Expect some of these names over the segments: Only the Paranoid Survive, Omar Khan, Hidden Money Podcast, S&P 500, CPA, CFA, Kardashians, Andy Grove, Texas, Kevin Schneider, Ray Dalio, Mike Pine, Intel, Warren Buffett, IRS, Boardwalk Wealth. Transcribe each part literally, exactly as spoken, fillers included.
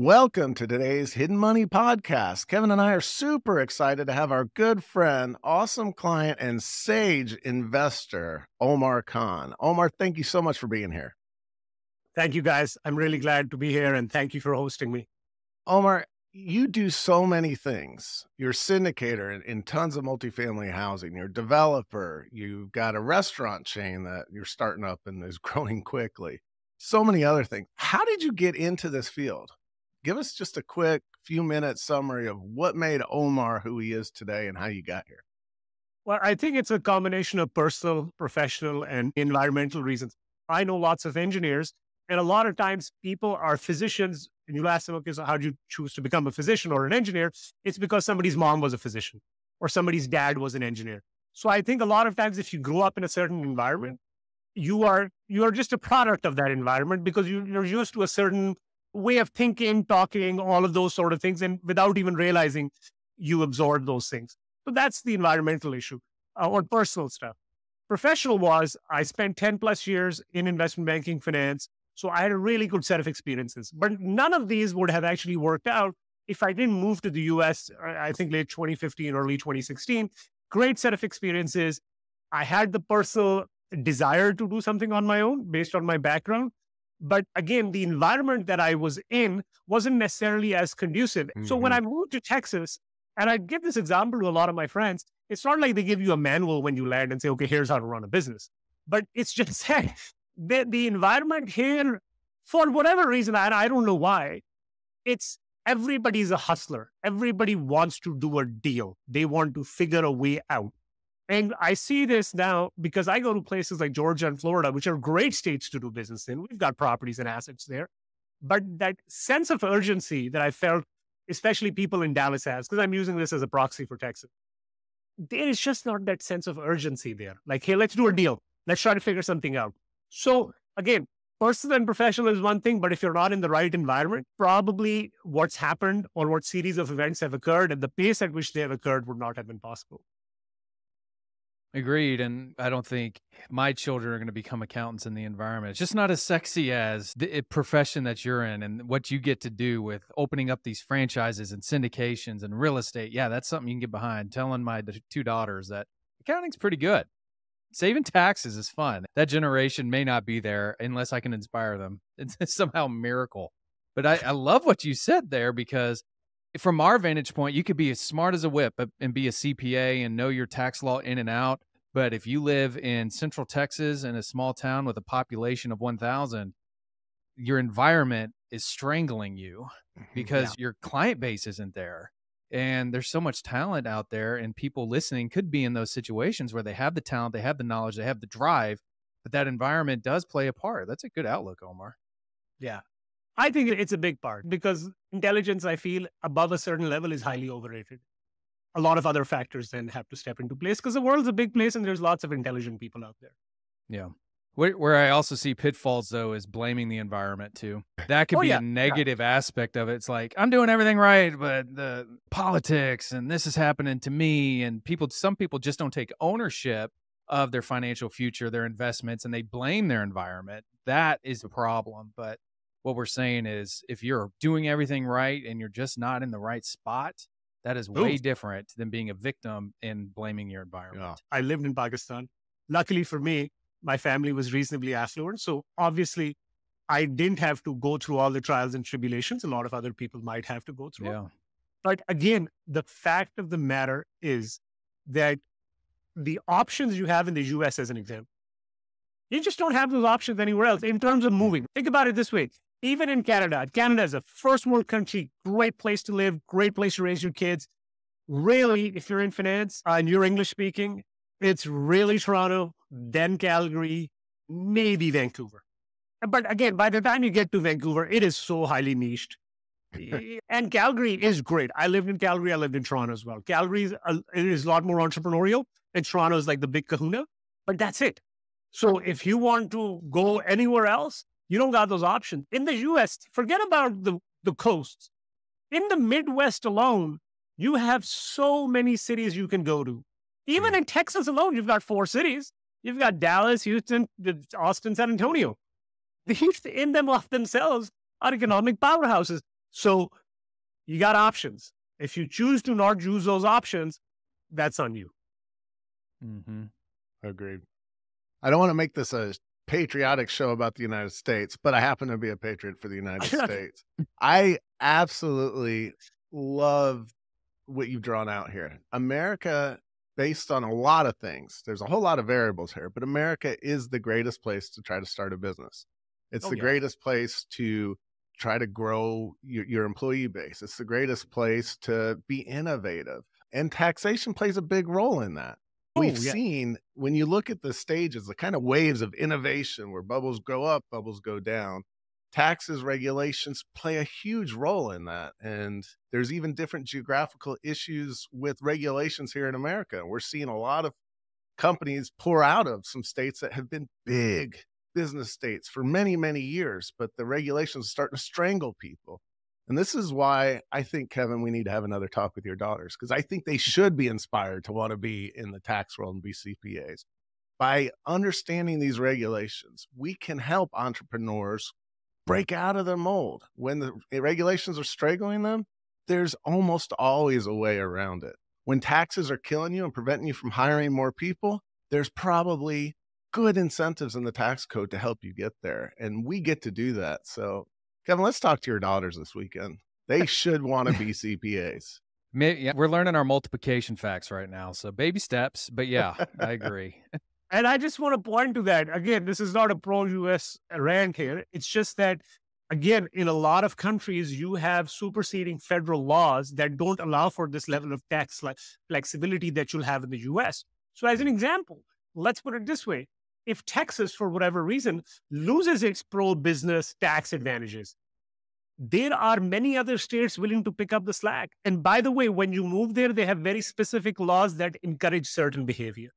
Welcome to today's Hidden Money Podcast. Kevin and I are super excited to have our good friend, awesome client, and sage investor, Omar Khan. Omar, thank you so much for being here. Thank you, guys. I'm really glad to be here, and thank you for hosting me. Omar, you do so many things. You're a syndicator in, in tons of multifamily housing. You're a developer. You've got a restaurant chain that you're starting up and is growing quickly. So many other things. How did you get into this field? Give us just a quick few minute summary of what made Omar who he is today and how you got here. Well, I think it's a combination of personal, professional, and environmental reasons. I know lots of engineers, and a lot of times people are physicians, and you'll ask them, okay, so how do you choose to become a physician or an engineer? It's because somebody's mom was a physician or somebody's dad was an engineer. So I think a lot of times if you grow up in a certain environment, you are, you are just a product of that environment because you, you're used to a certain way of thinking, talking, all of those sort of things. And without even realizing, you absorb those things. So that's the environmental issue uh, or personal stuff. Professional was, I spent ten plus years in investment banking finance. So I had a really good set of experiences, but none of these would have actually worked out if I didn't move to the U S, I think late twenty fifteen, early twenty sixteen. Great set of experiences. I had the personal desire to do something on my own based on my background. But again, the environment that I was in wasn't necessarily as conducive. Mm-hmm. So when I moved to Texas, and I give this example to a lot of my friends, it's not like they give you a manual when you land and say, okay, here's how to run a business. But it's just that the, the environment here, for whatever reason, and I don't know why, it's everybody's a hustler. Everybody wants to do a deal. They want to figure a way out. And I see this now because I go to places like Georgia and Florida, which are great states to do business in. We've got properties and assets there. But that sense of urgency that I felt, especially people in Dallas has, because I'm using this as a proxy for Texas, there is just not that sense of urgency there. Like, hey, let's do a deal. Let's try to figure something out. So again, personal and professional is one thing, but if you're not in the right environment, probably what's happened or what series of events have occurred and the pace at which they have occurred would not have been possible. Agreed. And I don't think my children are going to become accountants in the environment. It's just not as sexy as the profession that you're in and what you get to do with opening up these franchises and syndications and real estate. Yeah, that's something you can get behind. Telling my two daughters that accounting's pretty good. Saving taxes is fun. That generation may not be there unless I can inspire them. It's somehow a miracle. But I, I love what you said there because from our vantage point, you could be as smart as a whip and be a C P A and know your tax law in and out. But if you live in central Texas in a small town with a population of one thousand, your environment is strangling you because yeah. your client base isn't there. And there's so much talent out there and people listening could be in those situations where they have the talent, they have the knowledge, they have the drive, but that environment does play a part. That's a good outlook, Omar. Yeah. I think it's a big part because intelligence, I feel, above a certain level is highly overrated. A lot of other factors then have to step into place because the world's a big place and there's lots of intelligent people out there. Yeah. Where, where I also see pitfalls, though, is blaming the environment, too. That could oh, be yeah. a negative yeah. aspect of it. It's like, I'm doing everything right, but the politics and this is happening to me. And people, some people just don't take ownership of their financial future, their investments, and they blame their environment. That is the problem. But what we're saying is if you're doing everything right and you're just not in the right spot, that is way Ooh. different than being a victim and blaming your environment. Yeah. I lived in Pakistan. Luckily for me, my family was reasonably affluent. So obviously I didn't have to go through all the trials and tribulations a lot of other people might have to go through. Yeah. But again, the fact of the matter is that the options you have in the U S as an example, you just don't have those options anywhere else in terms of moving. Think about it this way. Even in Canada, Canada is a first world country, great place to live, great place to raise your kids. Really, if you're in finance and you're English speaking, it's really Toronto, then Calgary, maybe Vancouver. But again, by the time you get to Vancouver, it is so highly niched. And Calgary is great. I lived in Calgary. I lived in Toronto as well. Calgary is a, it is a lot more entrepreneurial and Toronto is like the big kahuna, but that's it. So if you want to go anywhere else, you don't got those options. In the U S, forget about the, the coasts. In the Midwest alone, you have so many cities you can go to. Even in Texas alone, you've got four cities. You've got Dallas, Houston, Austin, San Antonio. These in them of themselves are economic powerhouses. So you got options. If you choose to not use those options, that's on you. Mm-hmm. Agreed. I don't want to make this a patriotic show about the United States, but I happen to be a patriot for the United States. I absolutely love what you've drawn out here. America, based on a lot of things, there's a whole lot of variables here, but America is the greatest place to try to start a business. It's oh, the yeah. greatest place to try to grow your, your employee base. It's the greatest place to be innovative. And taxation plays a big role in that. We've yeah. seen, when you look at the stages, the kind of waves of innovation where bubbles go up, bubbles go down, taxes, regulations play a huge role in that. And there's even different geographical issues with regulations here in America. We're seeing a lot of companies pour out of some states that have been big business states for many, many years, but the regulations are starting to strangle people. And this is why I think, Kevin, we need to have another talk with your daughters, because I think they should be inspired to want to be in the tax world and be C P As. By understanding these regulations, we can help entrepreneurs break out of their mold. When the regulations are strangling them, there's almost always a way around it. When taxes are killing you and preventing you from hiring more people, there's probably good incentives in the tax code to help you get there. And we get to do that. So Kevin, let's talk to your daughters this weekend. They should want to be C P As. Maybe, yeah, we're learning our multiplication facts right now. So baby steps, but yeah, I agree. And I just want to point to that. Again, this is not a pro-U S rant here. It's just that, again, in a lot of countries, you have superseding federal laws that don't allow for this level of tax flexibility that you'll have in the U S. So as an example, let's put it this way. If Texas, for whatever reason, loses its pro-business tax advantages, there are many other states willing to pick up the slack. And by the way, when you move there, they have very specific laws that encourage certain behavior.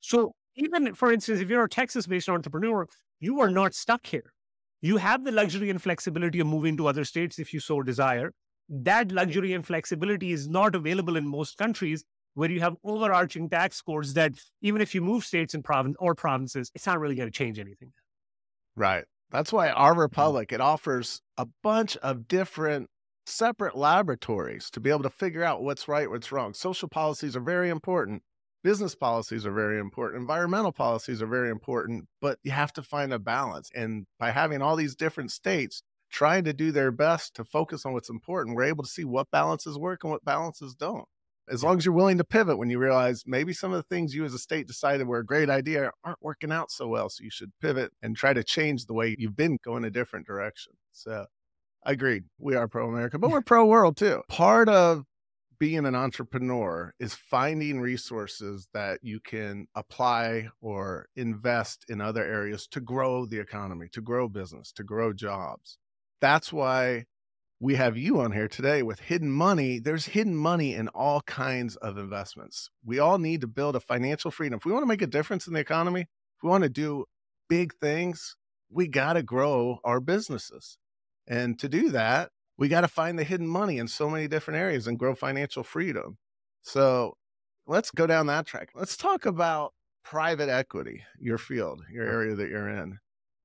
So even, for instance, if you're a Texas-based entrepreneur, you are not stuck here. You have the luxury and flexibility of moving to other states if you so desire. That luxury and flexibility is not available in most countries, where you have overarching tax scores that even if you move states and province or provinces, it's not really going to change anything. Right. That's why our republic, it offers a bunch of different separate laboratories to be able to figure out what's right, what's wrong. Social policies are very important. Business policies are very important. Environmental policies are very important, but you have to find a balance. And by having all these different states trying to do their best to focus on what's important, we're able to see what balances work and what balances don't. As long as you're willing to pivot when you realize maybe some of the things you as a state decided were a great idea aren't working out so well. So you should pivot and try to change the way you've been going a different direction. So agreed. We are pro-America, but we're pro-world too. Part of being an entrepreneur is finding resources that you can apply or invest in other areas to grow the economy, to grow business, to grow jobs. That's why we have you on here today with Hidden Money. There's hidden money in all kinds of investments. We all need to build a financial freedom. If we want to make a difference in the economy, if we want to do big things, we got to grow our businesses. And to do that, we got to find the hidden money in so many different areas and grow financial freedom. So let's go down that track. Let's talk about private equity, your field, your area that you're in.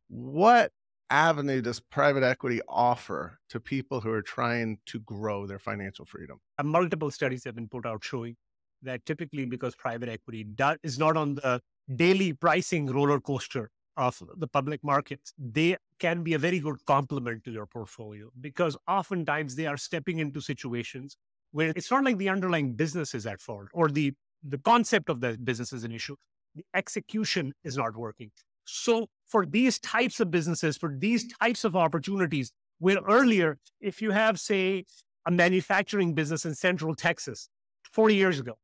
What avenue does private equity offer to people who are trying to grow their financial freedom? Multiple studies have been put out showing that typically because private equity is not on the daily pricing roller coaster of the public markets, they can be a very good complement to your portfolio, because oftentimes they are stepping into situations where it's not like the underlying business is at fault or the, the concept of the business is an issue. The execution is not working. So for these types of businesses, for these types of opportunities, where earlier, if you have, say, a manufacturing business in Central Texas forty years ago,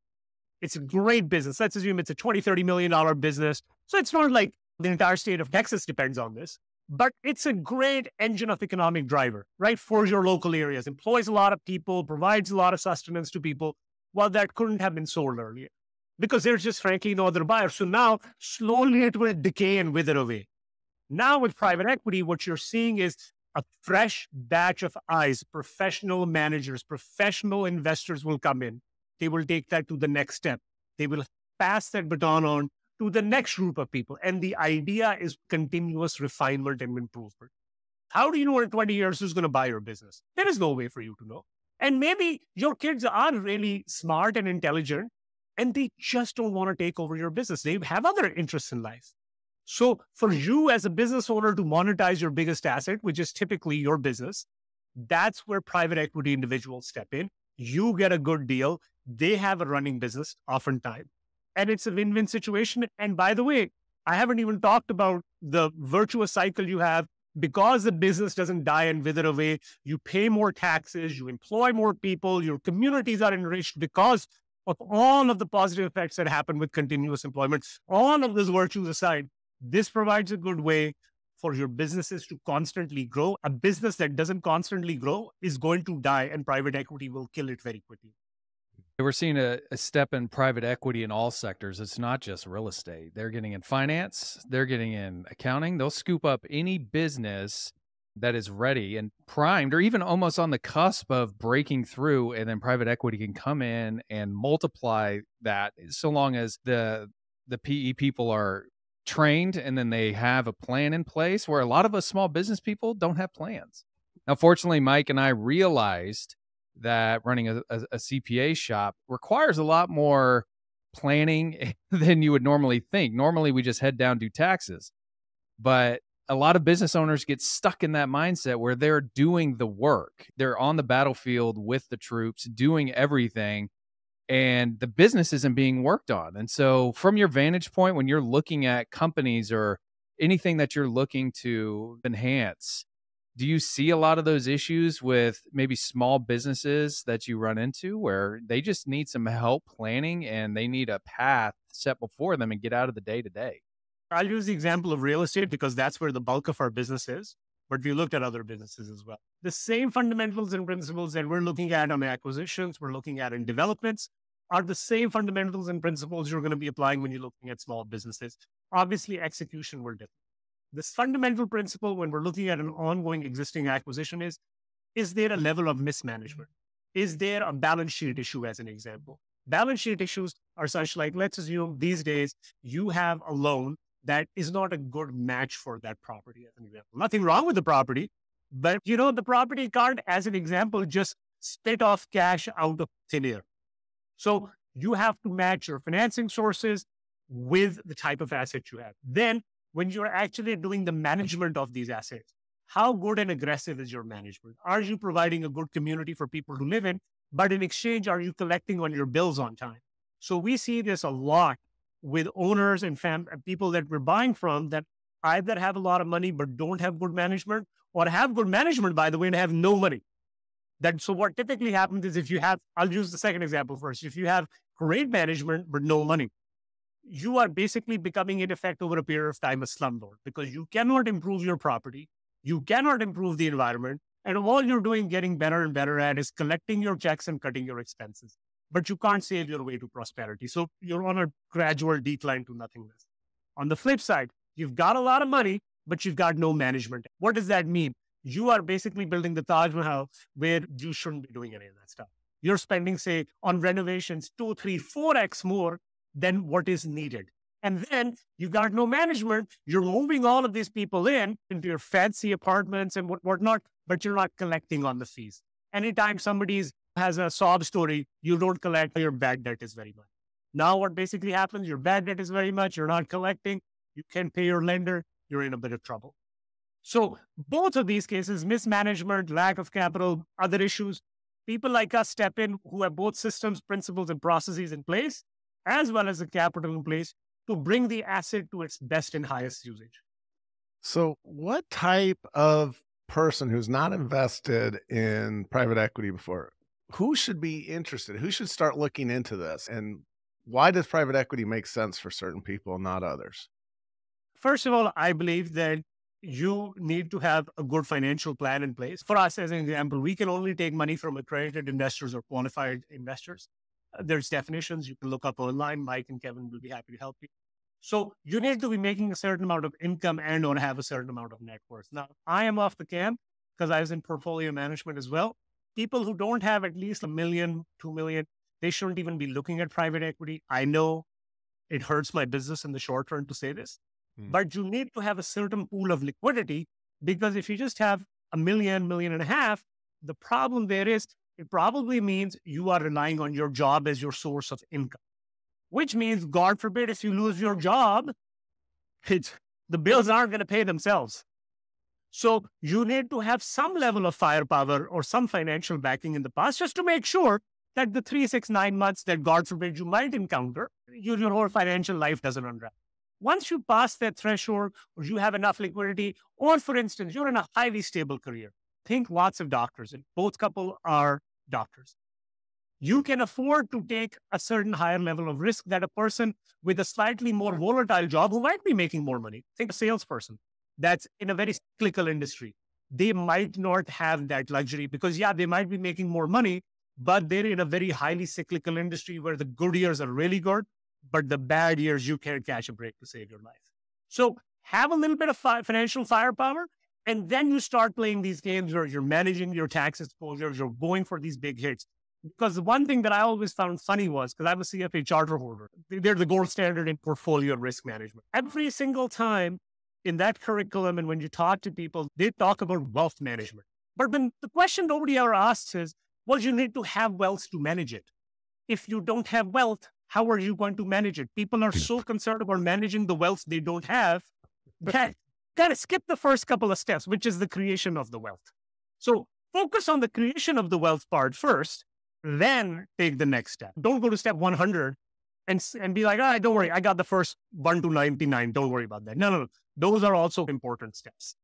it's a great business. Let's assume it's a twenty, thirty million dollar business. So it's not like the entire state of Texas depends on this, but it's a great engine of economic driver, right? For your local areas, employs a lot of people, provides a lot of sustenance to people. Well, that couldn't have been sold earlier, because there's just frankly no other buyer. So now slowly it will decay and wither away. Now with private equity, what you're seeing is a fresh batch of eyes, professional managers, professional investors will come in. They will take that to the next step. They will pass that baton on to the next group of people. And the idea is continuous refinement and improvement. How do you know in twenty years who's going to buy your business? There is no way for you to know. And maybe your kids are really smart and intelligent, and they just don't want to take over your business. They have other interests in life. So for you as a business owner to monetize your biggest asset, which is typically your business, that's where private equity individuals step in. You get a good deal. They have a running business oftentimes. And it's a win-win situation. And by the way, I haven't even talked about the virtuous cycle you have because the business doesn't die and wither away. You pay more taxes, you employ more people, your communities are enriched because of all of the positive effects that happen with continuous employment. All of these virtues aside, this provides a good way for your businesses to constantly grow. A business that doesn't constantly grow is going to die, and private equity will kill it very quickly. We're seeing a, a step in private equity in all sectors. It's not just real estate. They're getting in finance. They're getting in accounting. They'll scoop up any business that is ready and primed or even almost on the cusp of breaking through. And then private equity can come in and multiply that so long as the, the P E people are trained and then they have a plan in place, where a lot of us small business people don't have plans. Now, fortunately, Mike and I realized that running a, a, a C P A shop requires a lot more planning than you would normally think. Normally, we just head down, do taxes. But a lot of business owners get stuck in that mindset where they're doing the work. They're on the battlefield with the troops, doing everything, and the business isn't being worked on. And so from your vantage point, when you're looking at companies or anything that you're looking to enhance, do you see a lot of those issues with maybe small businesses that you run into where they just need some help planning and they need a path set before them and get out of the day-to-day? I'll use the example of real estate because that's where the bulk of our business is, but we looked at other businesses as well. The same fundamentals and principles that we're looking at on acquisitions, we're looking at in developments, are the same fundamentals and principles you're going to be applying when you're looking at small businesses. Obviously, execution will differ. This fundamental principle when we're looking at an ongoing existing acquisition is, is there a level of mismanagement? Is there a balance sheet issue as an example? Balance sheet issues are such like, let's assume these days you have a loan that is not a good match for that property as an example. Nothing wrong with the property, but you know, the property can't, as an example, just spit off cash out of thin air. So you have to match your financing sources with the type of asset you have. Then when you're actually doing the management of these assets, how good and aggressive is your management? Are you providing a good community for people to live in? But in exchange, are you collecting on your bills on time? So we see this a lot with owners and fam people that we're buying from that either have a lot of money but don't have good management, or have good management, by the way, and have no money. That, so what typically happens is if you have, I'll use the second example first. If you have great management but no money, you are basically becoming, in effect, over a period of time, a slumlord, because you cannot improve your property. You cannot improve the environment. And all you're doing, getting better and better at, is collecting your checks and cutting your expenses. But you can't save your way to prosperity. So you're on a gradual decline to nothingness. On the flip side, you've got a lot of money, but you've got no management. What does that mean? You are basically building the Taj Mahal where you shouldn't be doing any of that stuff. You're spending, say, on renovations, two, three, four X more than what is needed. And then you got no management. You're moving all of these people in into your fancy apartments and what, whatnot, but you're not collecting on the fees. Anytime somebody has a sob story, you don't collect, your bad debt is very much. Now what basically happens, your bad debt is very much, you're not collecting, you can't pay your lender, you're in a bit of trouble. So both of these cases, mismanagement, lack of capital, other issues, people like us step in who have both systems, principles, and processes in place, as well as the capital in place to bring the asset to its best and highest usage. So what type of person who's not invested in private equity before, who should be interested? Who should start looking into this? And why does private equity make sense for certain people and not others? First of all, I believe that you need to have a good financial plan in place. For us, as an example, we can only take money from accredited investors or qualified investors. There's definitions you can look up online. Mike and Kevin will be happy to help you. So you need to be making a certain amount of income and or have a certain amount of net worth. Now, I am off the camp because I was in portfolio management as well. People who don't have at least a million, two million, they shouldn't even be looking at private equity. I know it hurts my business in the short run to say this, mm. but you need to have a certain pool of liquidity Because if you just have a million, million and a half, the problem there is it probably means you are relying on your job as your source of income, which means, God forbid, if you lose your job, it's, the bills aren't going to pay themselves. So you need to have some level of firepower or some financial backing in the past just to make sure that the three, six, nine months that, God forbid, you might encounter, your, your whole financial life doesn't unravel. Once you pass that threshold, or you have enough liquidity, or for instance, you're in a highly stable career, think lots of doctors, and both couple are doctors. You can afford to take a certain higher level of risk that a person with a slightly more volatile job who might be making more money, think a salesperson that's in a very cyclical industry, they might not have that luxury because yeah, they might be making more money, but they're in a very highly cyclical industry where the good years are really good, but the bad years, you can't catch a break to save your life. So have a little bit of fi- financial firepower, and then you start playing these games where you're managing your tax exposures, you're going for these big hits. Because the one thing that I always found funny was, because I'm a C F A charter holder, they're the gold standard in portfolio risk management. Every single time in that curriculum, and when you talk to people, they talk about wealth management. But when the question nobody ever asks is, well, you need to have wealth to manage it. If you don't have wealth, how are you going to manage it? People are so concerned about managing the wealth they don't have that kind of skip the first couple of steps, which is the creation of the wealth. So focus on the creation of the wealth part first, then take the next step. Don't go to step one hundred and, and be like, all right, don't worry, I got the first one to ninety-nine. Don't worry about that. No, no, no. Those are also important steps.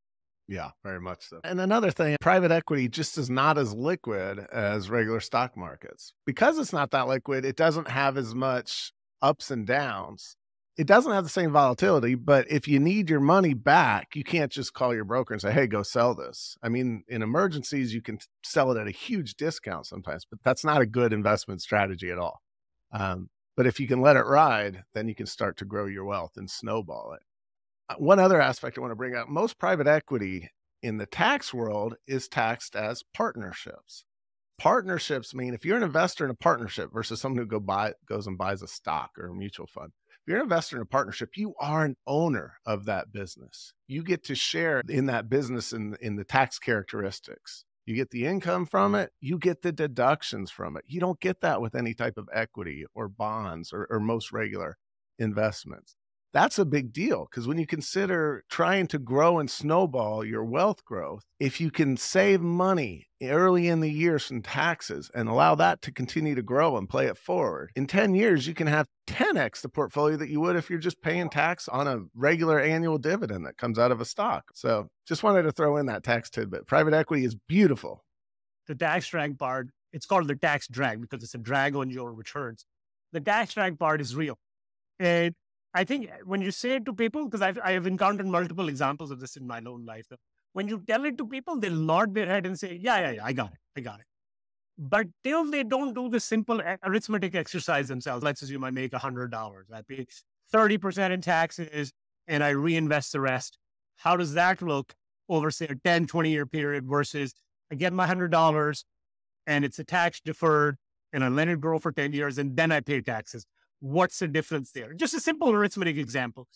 Yeah, very much so. And another thing, private equity just is not as liquid as regular stock markets. Because it's not that liquid, it doesn't have as much ups and downs. It doesn't have the same volatility, but if you need your money back, you can't just call your broker and say, hey, go sell this. I mean, in emergencies, you can sell it at a huge discount sometimes, but that's not a good investment strategy at all. Um, but if you can let it ride, then you can start to grow your wealth and snowball it. One other aspect I want to bring up, most private equity in the tax world is taxed as partnerships. Partnerships mean if you're an investor in a partnership versus someone who go buy, goes and buys a stock or a mutual fund, if you're an investor in a partnership, you are an owner of that business. You get to share in that business in, in the tax characteristics. You get the income from it. You get the deductions from it. You don't get that with any type of equity or bonds or, or most regular investments. That's a big deal because when you consider trying to grow and snowball your wealth growth, if you can save money early in the year from taxes and allow that to continue to grow and play it forward, in ten years, you can have ten X the portfolio that you would if you're just paying tax on a regular annual dividend that comes out of a stock. So just wanted to throw in that tax tidbit. Private equity is beautiful. The tax drag part, it's called the tax drag because it's a drag on your returns. The tax drag part is real. And I think when you say it to people, because I've, I've encountered multiple examples of this in my own life, when you tell it to people, they nod their head and say, yeah, yeah, yeah, I got it, I got it. But till they don't do the simple arithmetic exercise themselves, let's assume I make one hundred dollars, I pay thirty percent in taxes, and I reinvest the rest. How does that look over, say, a ten, twenty-year period versus I get my one hundred dollars, and it's a tax deferred, and I let it grow for ten years, and then I pay taxes? What's the difference there? Just a simple arithmetic example.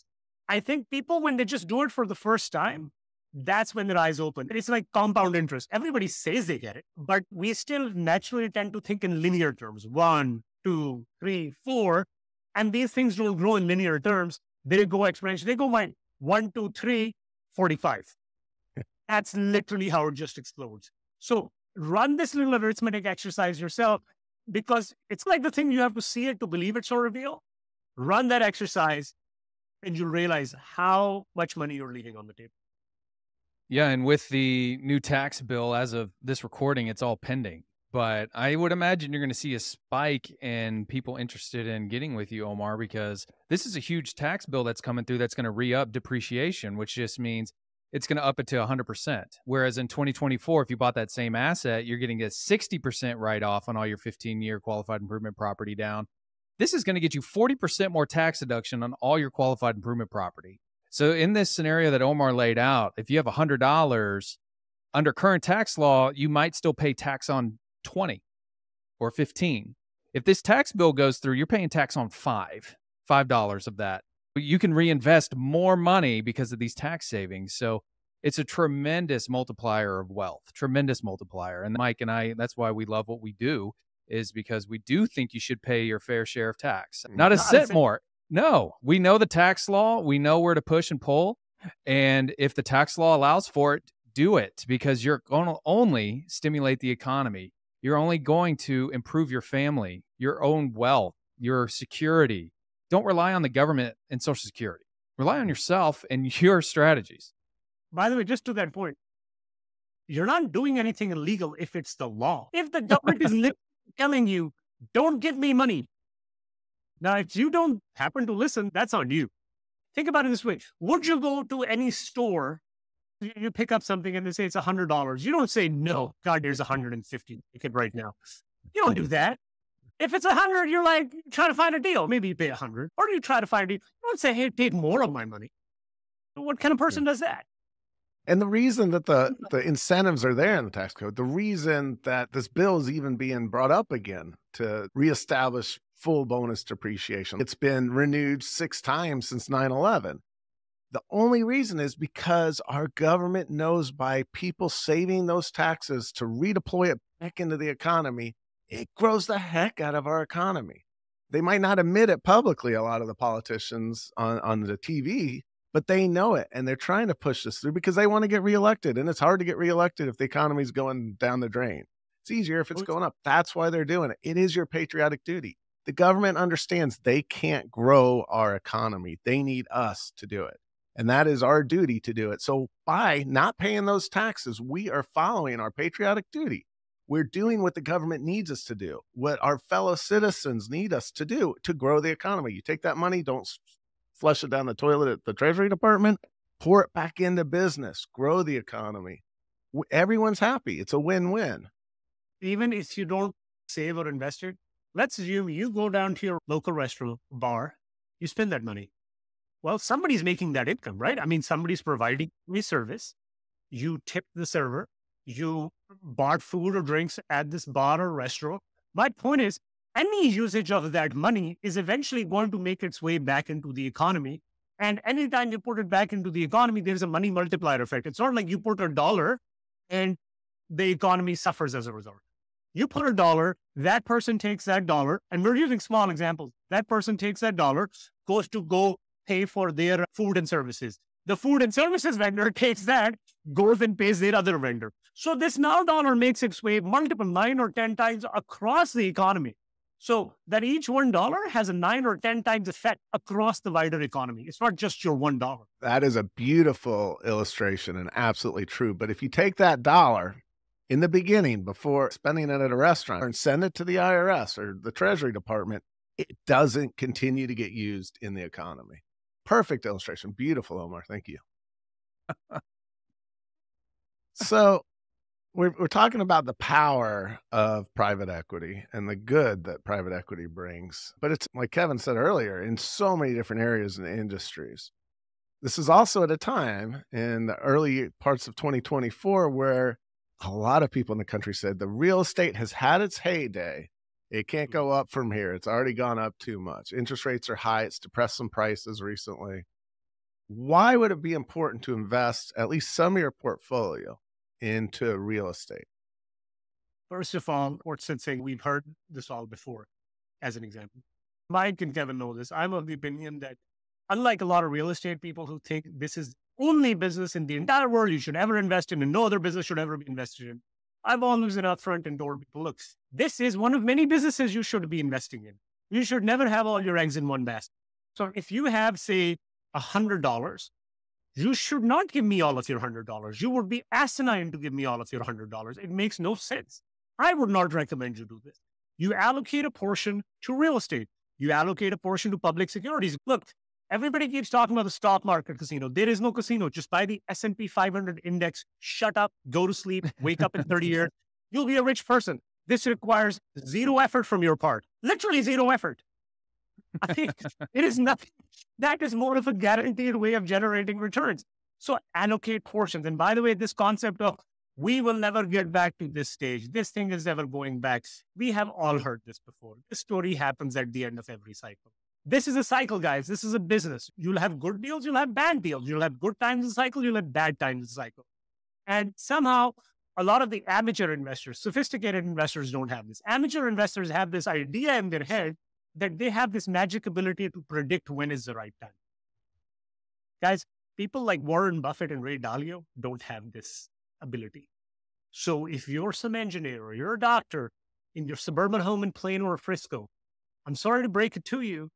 I think people, when they just do it for the first time, that's when their eyes open. It's like compound interest. Everybody says they get it, but we still naturally tend to think in linear terms. One, two, three, four. And these things don't grow in linear terms. They go exponentially. They go like one, two, three, forty-five. That's literally how it just explodes. So run this little arithmetic exercise yourself, because it's like the thing you have to see it to believe it sort of deal. Run that exercise and you'll realize how much money you're leaving on the table. Yeah. And with the new tax bill, as of this recording, it's all pending. But I would imagine you're going to see a spike in people interested in getting with you, Omar, because this is a huge tax bill that's coming through that's going to re-up depreciation, which just means it's going to up it to one hundred percent. Whereas in twenty twenty-four, if you bought that same asset, you're getting a sixty percent write-off on all your fifteen-year qualified improvement property down. This is going to get you forty percent more tax deduction on all your qualified improvement property. So in this scenario that Omar laid out, if you have one hundred dollars, under current tax law, you might still pay tax on twenty or fifteen. If this tax bill goes through, you're paying tax on five, five dollars of that. You can reinvest more money because of these tax savings. So it's a tremendous multiplier of wealth, tremendous multiplier. And Mike and I, that's why we love what we do, is because we do think you should pay your fair share of tax. Not a cent more. No, we know the tax law. We know where to push and pull. And if the tax law allows for it, do it, because you're going to only stimulate the economy. You're only going to improve your family, your own wealth, your security. Don't rely on the government and Social Security. Rely on yourself and your strategies. By the way, just to that point, you're not doing anything illegal if it's the law. If the government is literally telling you, don't give me money. Now, if you don't happen to listen, that's on you. Think about it this way. Would you go to any store, you pick up something and they say it's one hundred dollars. You don't say, no, God, here's one hundred fifty ticket right now. You don't do that. If it's one hundred, you're like, try to find a deal. Maybe you pay one hundred, or you try to find a deal. You don't say, hey, take more of my money. What kind of person does that? And the reason that the, the incentives are there in the tax code, the reason that this bill is even being brought up again to reestablish full bonus depreciation, it's been renewed six times since nine eleven. The only reason is because our government knows by people saving those taxes to redeploy it back into the economy, it grows the heck out of our economy. They might not admit it publicly, a lot of the politicians on, on the T V, but they know it, and they're trying to push this through because they want to get reelected, and it's hard to get reelected if the economy's going down the drain. It's easier if it's going up. That's why they're doing it. It is your patriotic duty. The government understands they can't grow our economy. They need us to do it, and that is our duty to do it. So by not paying those taxes, we are following our patriotic duty. We're doing what the government needs us to do, what our fellow citizens need us to do to grow the economy. You take that money, don't flush it down the toilet at the Treasury Department, pour it back into business, grow the economy. Everyone's happy. It's a win-win. Even if you don't save or invest it, let's assume you go down to your local restaurant, bar, you spend that money. Well, somebody's making that income, right? I mean, somebody's providing a service. You tip the server. You bought food or drinks at this bar or restaurant. My point is, any usage of that money is eventually going to make its way back into the economy. And anytime you put it back into the economy, there's a money multiplier effect. It's not like you put a dollar and the economy suffers as a result. You put a dollar, that person takes that dollar, and we're using small examples. That person takes that dollar, goes to go pay for their food and services. The food and services vendor takes that, goes and pays their other vendor. So this now dollar makes its way multiple nine or ten times across the economy. So that each one dollar has a nine or ten times effect across the wider economy. It's not just your one dollar. That is a beautiful illustration and absolutely true. But if you take that dollar in the beginning before spending it at a restaurant and send it to the I R S or the Treasury Department, it doesn't continue to get used in the economy. Perfect illustration. Beautiful, Omar. Thank you. So We're, we're talking about the power of private equity and the good that private equity brings. But it's, like Kevin said earlier, in so many different areas and industries. This is also at a time in the early parts of twenty twenty-four where a lot of people in the country said the real estate has had its heyday. It can't go up from here. It's already gone up too much. Interest rates are high. It's depressed some prices recently. Why would it be important to invest at least some of your portfolio into real estate? First of all, what's it saying? We've heard this all before, as an example. Mike and Kevin know this. I'm of the opinion that, unlike a lot of real estate people who think this is only business in the entire world you should ever invest in and no other business should ever be invested in, I've always been upfront and told people, look, this is one of many businesses you should be investing in. You should never have all your eggs in one basket. So if you have, say, one hundred dollars, you should not give me all of your one hundred dollars. You would be asinine to give me all of your one hundred dollars. It makes no sense. I would not recommend you do this. You allocate a portion to real estate. You allocate a portion to public securities. Look, everybody keeps talking about the stock market casino. There is no casino. Just buy the S and P five hundred index, shut up, go to sleep, wake up in thirty years. You'll be a rich person. This requires zero effort from your part. Literally zero effort. I think it is nothing. That is more of a guaranteed way of generating returns. So allocate portions. And by the way, this concept of we will never get back to this stage. This thing is never going back. We have all heard this before. This story happens at the end of every cycle. This is a cycle, guys. This is a business. You'll have good deals. You'll have bad deals. You'll have good times in the cycle. You'll have bad times in the cycle. And somehow, a lot of the amateur investors, sophisticated investors don't have this. Amateur investors have this idea in their head that they have this magic ability to predict when is the right time. Guys, people like Warren Buffett and Ray Dalio don't have this ability. So if you're some engineer or you're a doctor in your suburban home in Plano or Frisco, I'm sorry to break it to you,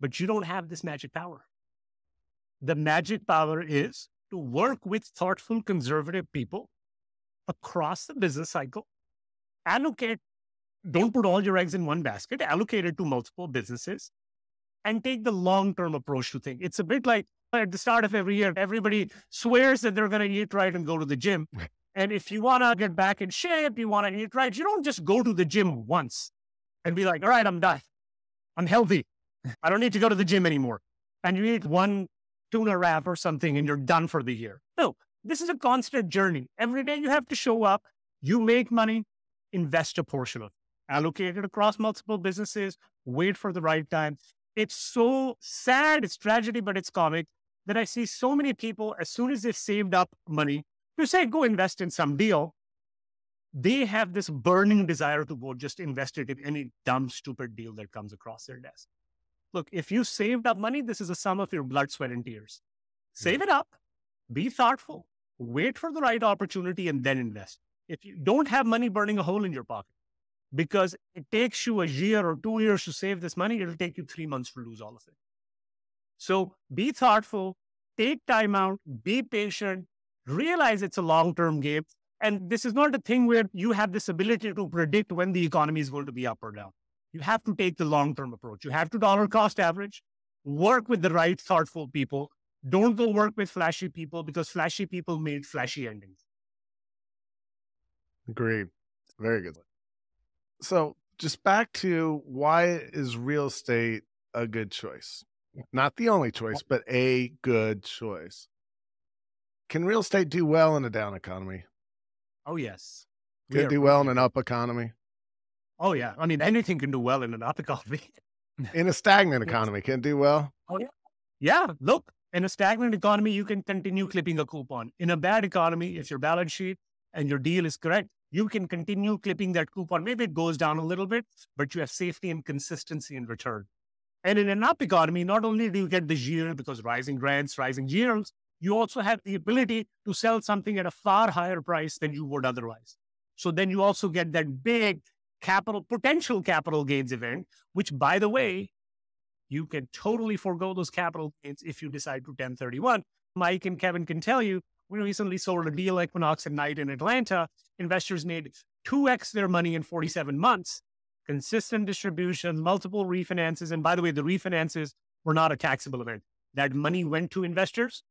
but you don't have this magic power. The magic power is to work with thoughtful, conservative people across the business cycle, allocate, don't put all your eggs in one basket, allocate it to multiple businesses, and take the long-term approach to things. It's a bit like at the start of every year, everybody swears that they're going to eat right and go to the gym. And if you want to get back in shape, you want to eat right, you don't just go to the gym once and be like, all right, I'm done. I'm healthy. I don't need to go to the gym anymore. And you eat one tuna wrap or something and you're done for the year. No, this is a constant journey. Every day you have to show up, you make money, invest a portion of it, allocate it across multiple businesses, wait for the right time. It's so sad, it's tragedy, but it's comic that I see so many people, as soon as they've saved up money to say, go invest in some deal, they have this burning desire to go just invest it in any dumb, stupid deal that comes across their desk. Look, if you saved up money, this is a sum of your blood, sweat, and tears. Save it up, be thoughtful, wait for the right opportunity, and then invest. If you don't have money burning a hole in your pocket, because it takes you a year or two years to save this money, it'll take you three months to lose all of it. So be thoughtful, take time out, be patient, realize it's a long-term game. And this is not a thing where you have this ability to predict when the economy is going to be up or down. You have to take the long-term approach. You have to dollar cost average, work with the right thoughtful people. Don't go work with flashy people because flashy people made flashy endings. Agreed. Very good. So just back to why is real estate a good choice? Not the only choice, but a good choice. Can real estate do well in a down economy? Oh, yes. Can it do well in an up economy? Oh, yeah. I mean, anything can do well in an up economy. In a stagnant economy, can it do well? Oh, yeah. Yeah. Look, in a stagnant economy, you can continue clipping a coupon. In a bad economy, if your balance sheet and your deal is correct, you can continue clipping that coupon. Maybe it goes down a little bit, but you have safety and consistency in return. And in an up economy, not only do you get the yield because rising rents, rising yields, you also have the ability to sell something at a far higher price than you would otherwise. So then you also get that big capital, potential capital gains event, which, by the way, you can totally forego those capital gains if you decide to ten thirty-one. Mike and Kevin can tell you, we recently sold a deal, Equinox and Knight in Atlanta. Investors made two X their money in forty-seven months, consistent distribution, multiple refinances. And by the way, the refinances were not a taxable event. That money went to investors.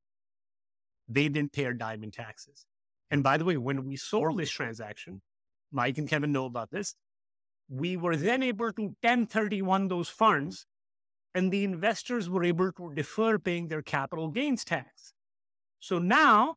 They didn't pay a dime in taxes. And by the way, when we sold this transaction, Mike and Kevin know about this, we were then able to ten thirty-one those funds, and the investors were able to defer paying their capital gains tax. So now,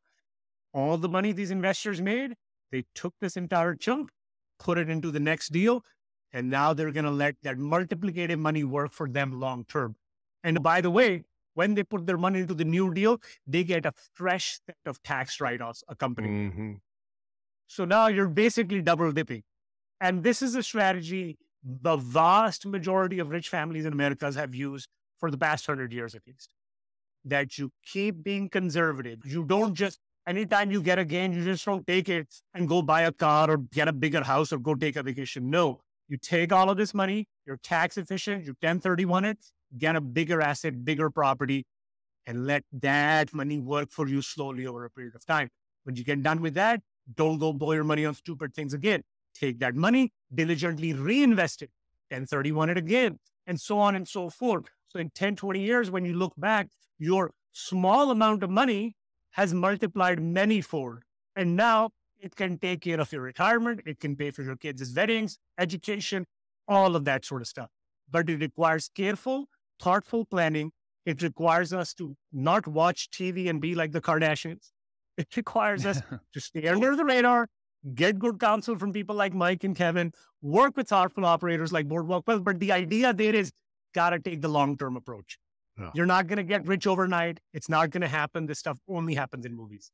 all the money these investors made, they took this entire chunk, put it into the next deal, and now they're going to let that multiplicative money work for them long term. And by the way, when they put their money into the new deal, they get a fresh set of tax write-offs accompanying. Mm-hmm. So now you're basically double dipping. And this is a strategy the vast majority of rich families in America have used for the past one hundred years at least. That you keep being conservative. You don't just, anytime you get a gain, you just don't take it and go buy a car or get a bigger house or go take a vacation. No, you take all of this money, you're tax efficient, you ten thirty-one it, get a bigger asset, bigger property, and let that money work for you slowly over a period of time. When you get done with that, don't go blow your money on stupid things again. Take that money, diligently reinvest it, ten thirty-one it again, and so on and so forth. So in ten, twenty years, when you look back, your small amount of money has multiplied many-fold. And now it can take care of your retirement. It can pay for your kids' weddings, education, all of that sort of stuff. But it requires careful, thoughtful planning. It requires us to not watch T V and be like the Kardashians. It requires us to stay under the radar, get good counsel from people like Mike and Kevin, work with thoughtful operators like Boardwalk Wealth. But the idea there is got to take the long-term approach. Yeah. You're not going to get rich overnight. It's not going to happen. This stuff only happens in movies.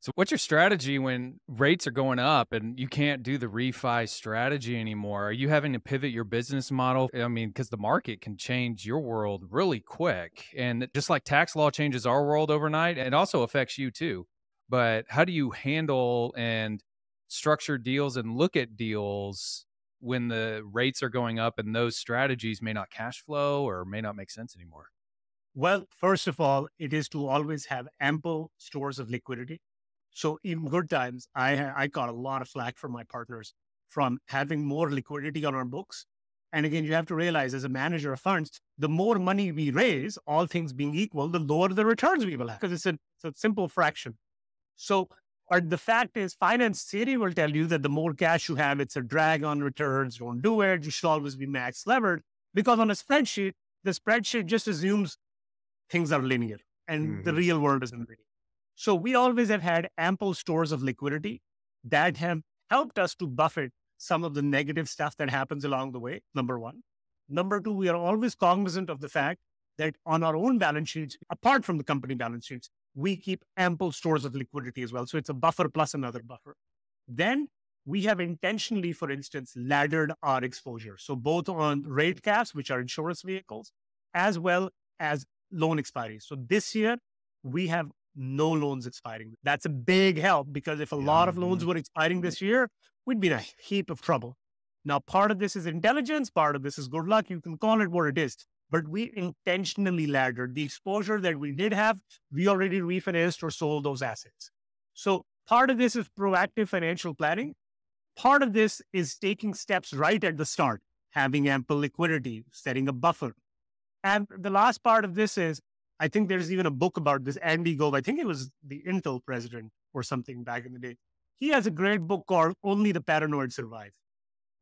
So what's your strategy when rates are going up and you can't do the refi strategy anymore? Are you having to pivot your business model? I mean, because the market can change your world really quick. And just like tax law changes our world overnight, it also affects you too. But how do you handle and structure deals and look at deals when the rates are going up and those strategies may not cash flow or may not make sense anymore? Well, first of all, it is to always have ample stores of liquidity. So in good times, I, I got a lot of flack from my partners from having more liquidity on our books. And again, you have to realize as a manager of funds, the more money we raise, all things being equal, the lower the returns we will have because it's a, it's a simple fraction. So our, the fact is finance theory will tell you that the more cash you have, it's a drag on returns. Don't do it. You should always be max levered because on a spreadsheet, the spreadsheet just assumes things are linear and mm-hmm. the real world isn't linear. So we always have had ample stores of liquidity that have helped us to buffet some of the negative stuff that happens along the way, number one. Number two, we are always cognizant of the fact that on our own balance sheets, apart from the company balance sheets, we keep ample stores of liquidity as well. So it's a buffer plus another buffer. Then we have intentionally, for instance, laddered our exposure. So both on rate caps, which are insurance vehicles, as well as loan expiries. So this year, we have no loans expiring. That's a big help because if a yeah, lot of loans were expiring this year, we'd be in a heap of trouble. Now, part of this is intelligence. Part of this is good luck. You can call it what it is, but we intentionally laddered the exposure that we did have. We already refinanced or sold those assets. So part of this is proactive financial planning. Part of this is taking steps right at the start, having ample liquidity, setting a buffer. And the last part of this is, I think there's even a book about this, Andy Grove. I think it was the Intel president or something back in the day. He has a great book called Only the Paranoid Survive.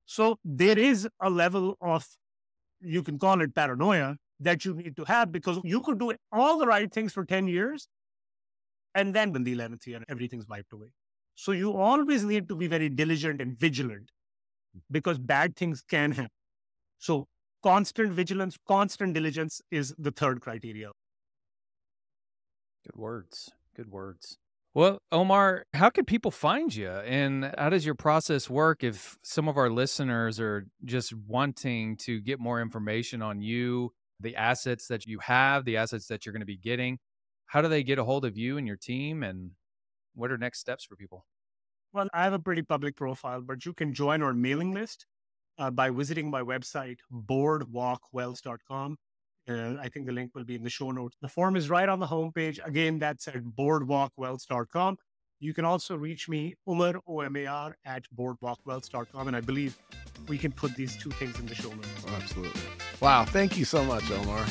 So there is a level of, you can call it paranoia, that you need to have because you could do all the right things for ten years. And then when the eleventh year, everything's wiped away. So you always need to be very diligent and vigilant because bad things can happen. So constant vigilance, constant diligence is the third criteria. Good words. Good words. Well, Omar, how can people find you and how does your process work if some of our listeners are just wanting to get more information on you, the assets that you have, the assets that you're going to be getting? How do they get a hold of you and your team and what are next steps for people? Well, I have a pretty public profile, but you can join our mailing list uh, by visiting my website, boardwalk wealth dot com. Uh, I think the link will be in the show notes. The form is right on the homepage. Again, that's at boardwalk wealth dot com. You can also reach me, Omar, O M A R, at boardwalk wealth dot com. And I believe we can put these two things in the show notes. Oh, absolutely. Wow. Thank you so much, Omar.